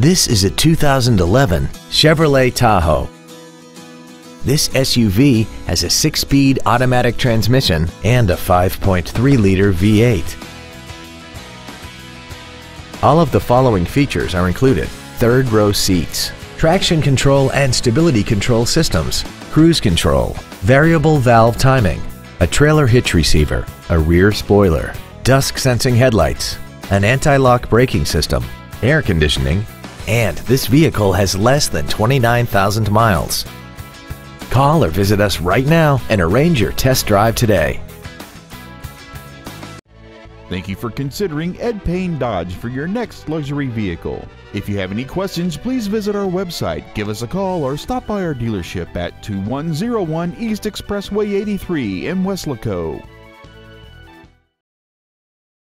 This is a 2011 Chevrolet Tahoe. This SUV has a 6-speed automatic transmission and a 5.3-liter V8. All of the following features are included: third-row seats, traction control and stability control systems, cruise control, variable valve timing, a trailer hitch receiver, a rear spoiler, dusk-sensing headlights, an anti-lock braking system, air conditioning, and this vehicle has less than 29,000 miles. Call or visit us right now and arrange your test drive today. Thank you for considering Ed Payne Dodge for your next luxury vehicle. If you have any questions, please visit our website, give us a call, or stop by our dealership at 2101 East Expressway 83 in Weslaco.